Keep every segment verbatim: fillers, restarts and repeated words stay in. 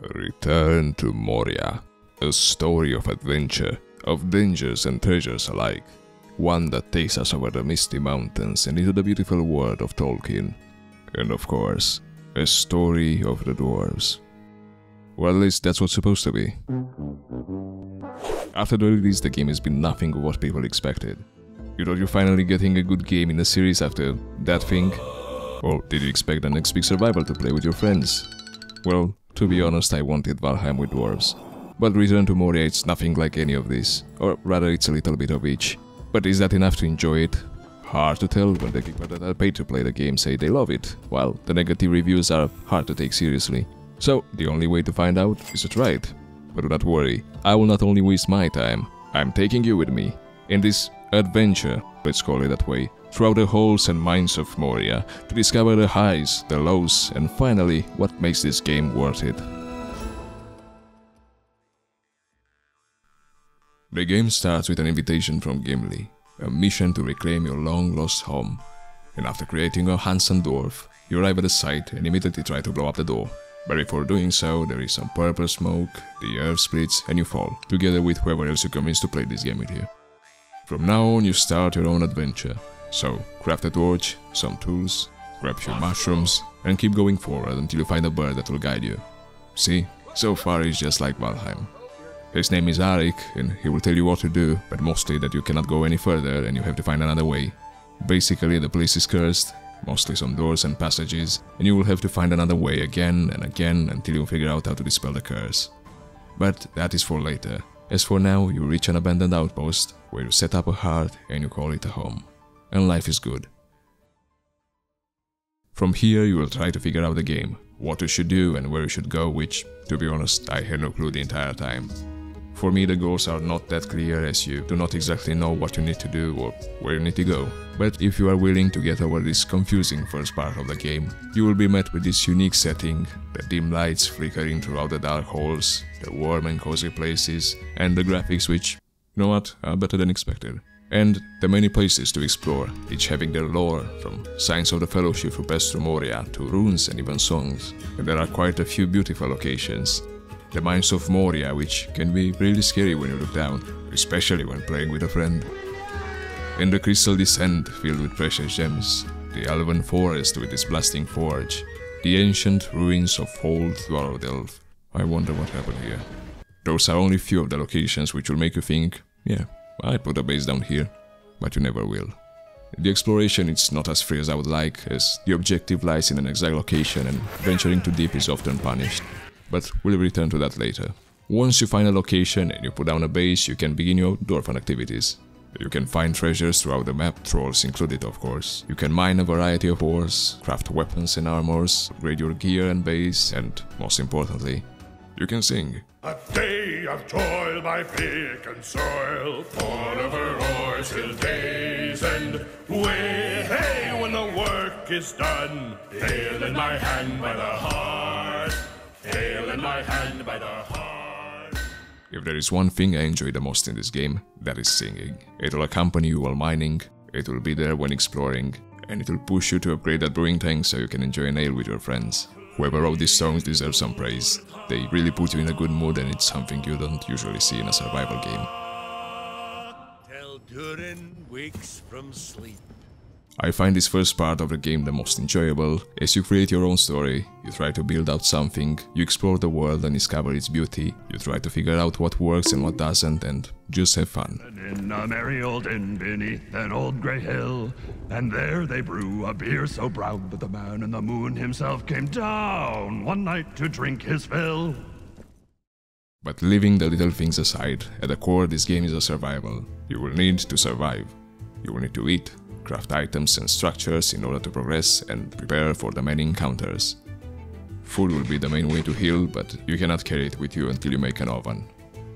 Return to Moria, a story of adventure, of dangers and treasures alike. One that takes us over the misty mountains and into the beautiful world of Tolkien. And of course, a story of the dwarves. Well, at least that's what's supposed to be. After the release, the game has been nothing of what people expected. You thought you're finally getting a good game in the series after that thing? Or did you expect the next big survival to play with your friends? Well, to be honest, I wanted Valheim with dwarves. But Return to Moria it's nothing like any of this, or rather it's a little bit of each. But is that enough to enjoy it? Hard to tell when the people that are paid to play the game say they love it, while the negative reviews are hard to take seriously. So the only way to find out is to try it. But do not worry, I will not only waste my time, I'm taking you with me in this adventure, let's call it that way, throughout the halls and mines of Moria, to discover the highs, the lows, and finally what makes this game worth it. The game starts with an invitation from Gimli, a mission to reclaim your long-lost home. And after creating a handsome dwarf, you arrive at the site and immediately try to blow up the door. But before doing so, there is some purple smoke, the earth splits, and you fall, together with whoever else you convince to play this game with you. From now on, you start your own adventure. So, craft a torch, some tools, grab your mushrooms, and keep going forward until you find a bird that will guide you. See, so far it's just like Valheim. His name is Arik, and he will tell you what to do, but mostly that you cannot go any further and you have to find another way. Basically, the place is cursed, mostly some doors and passages, and you will have to find another way again and again until you figure out how to dispel the curse. But that is for later. As for now, you reach an abandoned outpost, where you set up a heart and you call it a home. And life is good. From here, you will try to figure out the game, what you should do and where you should go, which, to be honest, I had no clue the entire time. For me, the goals are not that clear as you do not exactly know what you need to do or where you need to go. But if you are willing to get over this confusing first part of the game, you will be met with this unique setting, the dim lights flickering throughout the dark halls, the warm and cozy places, and the graphics which, you know what, are better than expected. And the many places to explore, each having their lore, from signs of the Fellowship who passed through Moria to runes and even songs. And there are quite a few beautiful locations. The Mines of Moria, which can be really scary when you look down, especially when playing with a friend. And the Crystal Descent, filled with precious gems, the Elven Forest with its Blasting Forge, the ancient ruins of Old Khazad-dûm. I wonder what happened here. Those are only few of the locations which will make you think, yeah, I put a base down here, but you never will. The exploration is not as free as I would like, as the objective lies in an exact location and venturing too deep is often punished. But we'll return to that later. Once you find a location and you put down a base, you can begin your dwarven activities. You can find treasures throughout the map, trolls included of course. You can mine a variety of ores, craft weapons and armors, upgrade your gear and base, and most importantly, you can sing. A day of toil by pick and soil, forever ours till day's end. Way, hey, when the work is done, hail in my hand by the heart, hail in my hand by the heart. If there is one thing I enjoy the most in this game, that is singing. It will accompany you while mining, it will be there when exploring, and it will push you to upgrade that brewing tank so you can enjoy an ale with your friends. Whoever wrote these songs deserves some praise. They really put you in a good mood and it's something you don't usually see in a survival game. Till Durin wakes from sleep. I find this first part of the game the most enjoyable. As you create your own story, you try to build out something, you explore the world and discover its beauty, you try to figure out what works and what doesn't, and just have fun. In a merry old inn beneath an old grey hill, and there they brew a beer so brown that the man in the moon himself came down one night to drink his fill. But leaving the little things aside, at the core this game is a survival. You will need to survive. You will need to eat, craft items and structures in order to progress and prepare for the many encounters. Food will be the main way to heal, but you cannot carry it with you until you make an oven.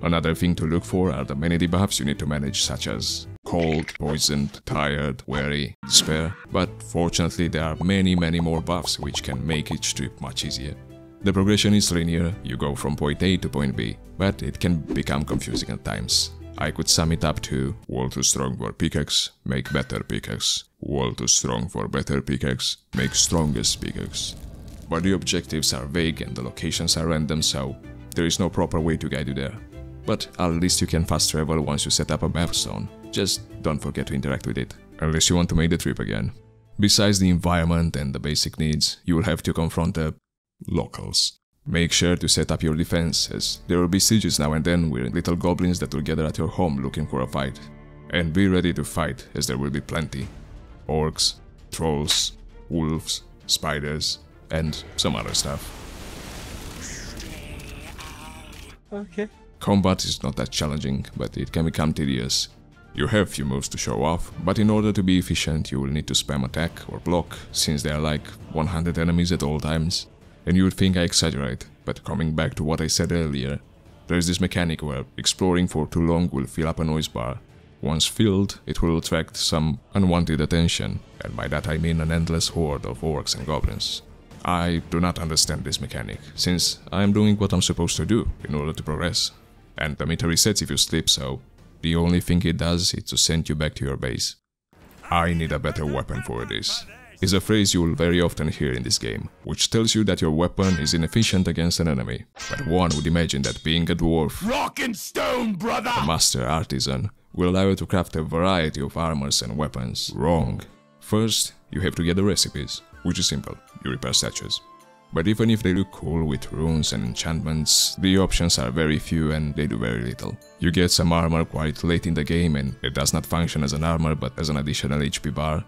Another thing to look for are the many debuffs you need to manage, such as cold, poisoned, tired, weary, despair, but fortunately there are many many more buffs which can make each trip much easier. The progression is linear, you go from point A to point B, but it can become confusing at times. I could sum it up to wall too strong for pickaxe, make better pickaxe, wall too strong for better pickaxe, make strongest pickaxe. but the objectives are vague and the locations are random, so there is no proper way to guide you there. But at least you can fast travel once you set up a map zone, just don't forget to interact with it, unless you want to make the trip again. Besides the environment and the basic needs, you will have to confront the locals. Make sure to set up your defenses, there will be sieges now and then with little goblins that will gather at your home looking for a fight. And be ready to fight, as there will be plenty. Orcs, trolls, wolves, spiders, and some other stuff. Okay. Combat is not that challenging, but it can become tedious. You have few moves to show off, but in order to be efficient you will need to spam attack or block, since there are like one hundred enemies at all times. And you would think I exaggerate, but coming back to what I said earlier, there is this mechanic where exploring for too long will fill up a noise bar. Once filled, it will attract some unwanted attention, and by that I mean an endless horde of orcs and goblins. I do not understand this mechanic, since I am doing what I'm supposed to do in order to progress, and the meter resets if you sleep, so the only thing it does is to send you back to your base. I need a better weapon for this, is a phrase you will very often hear in this game, which tells you that your weapon is inefficient against an enemy, but one would imagine that being a dwarf, rock and stone, brother, a master artisan, will allow you to craft a variety of armors and weapons. Wrong. First, you have to get the recipes, which is simple, you repair statues. But even if they look cool with runes and enchantments, the options are very few and they do very little. You get some armor quite late in the game and it does not function as an armor but as an additional H P bar.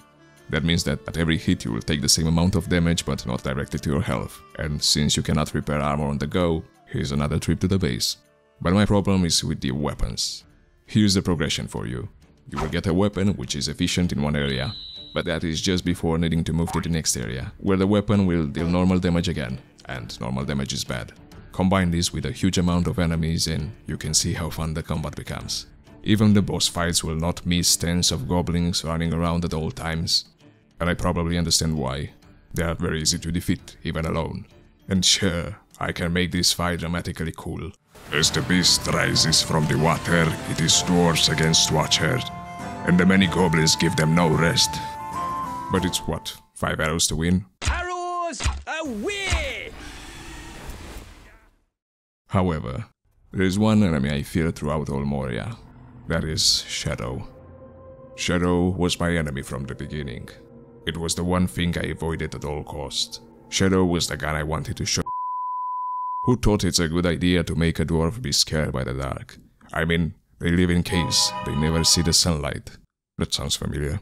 That means that at every hit you will take the same amount of damage but not directly to your health. And since you cannot repair armor on the go, here's another trip to the base. But my problem is with the weapons. Here's the progression for you. You will get a weapon which is efficient in one area, but that is just before needing to move to the next area, where the weapon will deal normal damage again, and normal damage is bad. Combine this with a huge amount of enemies and you can see how fun the combat becomes. Even the boss fights will not miss tens of goblins running around at all times, and I probably understand why. They are very easy to defeat, even alone. And sure, I can make this fight dramatically cool. As the beast rises from the water, it is dwarves against watchers, and the many goblins give them no rest. But it's what, five arrows to win? Arrows away! However, there is one enemy I fear throughout all Moria. That is Shadow. Shadow was my enemy from the beginning. It was the one thing I avoided at all costs. Shadow was the gun I wanted to show. Who thought it's a good idea to make a dwarf be scared by the dark? I mean, they live in caves, they never see the sunlight. That sounds familiar.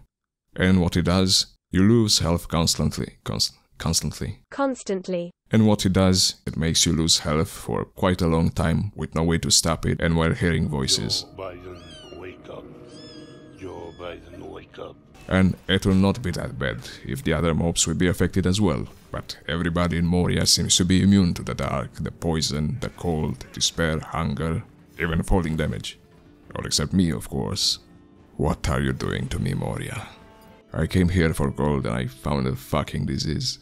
And what it does? You lose health constantly, const constantly. Constantly. And what it does? It makes you lose health for quite a long time, with no way to stop it, and while hearing voices. Joe Biden, wake up. Joe Biden, wake up. And it will not be that bad, if the other mobs will be affected as well. But everybody in Moria seems to be immune to the dark, the poison, the cold, despair, hunger, even falling damage. All except me, of course. What are you doing to me, Moria? I came here for gold and I found a fucking disease.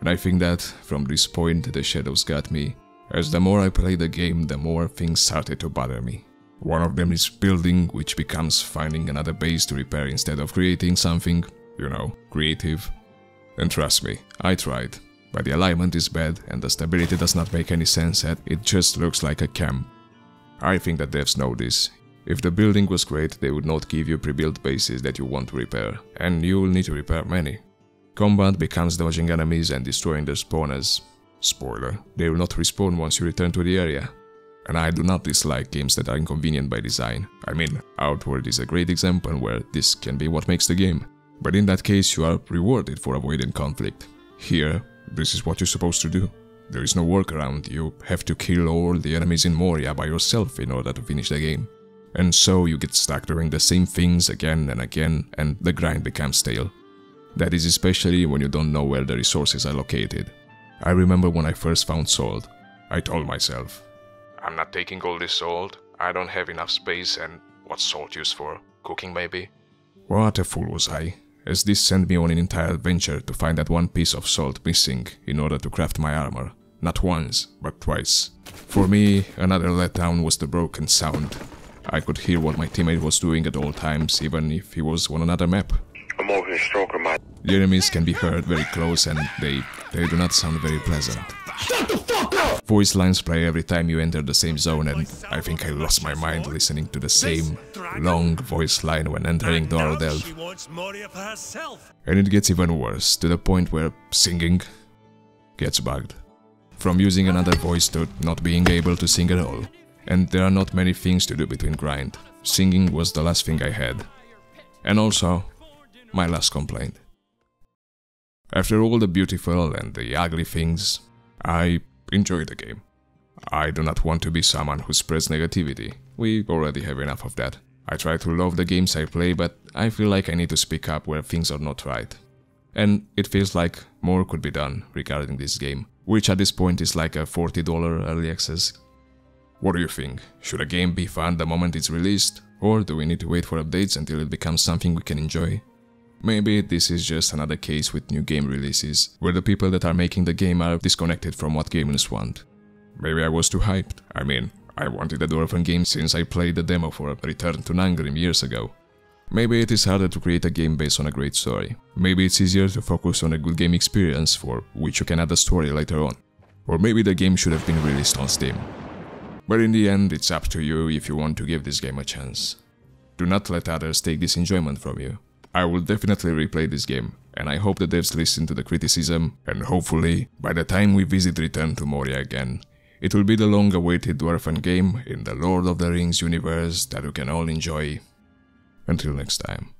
And I think that, from this point, the shadows got me, as the more I played the game, the more things started to bother me. One of them is building, which becomes finding another base to repair instead of creating something, you know, creative. And trust me, I tried, but the alignment is bad and the stability does not make any sense and it just looks like a camp. I think the devs know this. If the building was great, they would not give you pre-built bases that you want to repair, and you will need to repair many. Combat becomes dodging enemies and destroying their spawners. Spoiler, they will not respawn once you return to the area. And I do not dislike games that are inconvenient by design. I mean, Outward is a great example where this can be what makes the game. But in that case you are rewarded for avoiding conflict. Here, this is what you're supposed to do. There is no workaround, you have to kill all the enemies in Moria by yourself in order to finish the game. And so you get stuck doing the same things again and again and the grind becomes stale. That is especially when you don't know where the resources are located. I remember when I first found salt, I told myself, I'm not taking all this salt, I don't have enough space and what's salt used for? Cooking maybe? What a fool was I, as this sent me on an entire adventure to find that one piece of salt missing in order to craft my armor. Not once, but twice. For me, another letdown was the broken sound. I could hear what my teammate was doing at all times, even if he was on another map. I'm over here stroking my... The enemies can be heard very close and they They do not sound very pleasant. Shut the fuck up! Voice lines play every time you enter the same zone, and I think I lost my mind listening to the same long voice line when entering Dordel. And it gets even worse, to the point where singing gets bugged. From using another voice to not being able to sing at all. And there are not many things to do between grind. Singing was the last thing I had. And also, my last complaint. After all the beautiful and the ugly things, I enjoy the game. I do not want to be someone who spreads negativity. We already have enough of that. I try to love the games I play, but I feel like I need to speak up where things are not right. And it feels like more could be done regarding this game, which at this point is like a forty dollar early access. What do you think? Should a game be fun the moment it's released? Or do we need to wait for updates until it becomes something we can enjoy? Maybe this is just another case with new game releases, where the people that are making the game are disconnected from what gamers want. Maybe I was too hyped. I mean, I wanted a Dwarven game since I played the demo for Return to Nangrim years ago. Maybe it is harder to create a game based on a great story. Maybe it's easier to focus on a good game experience for which you can add a story later on. Or maybe the game should have been released on Steam. But in the end, it's up to you if you want to give this game a chance. Do not let others take this enjoyment from you. I will definitely replay this game, and I hope the devs listen to the criticism, and hopefully, by the time we visit Return to Moria again, it will be the long-awaited Dwarven game in the Lord of the Rings universe that you can all enjoy. Until next time.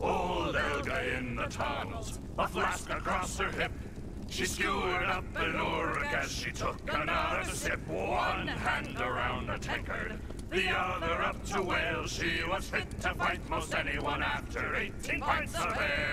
Old Elga in the tunnels, a flask across her hip. She skewered up an orc as she took another sip. One hand around a tankard, the other up to whale. She was fit to fight most anyone after eighteen pints of ale.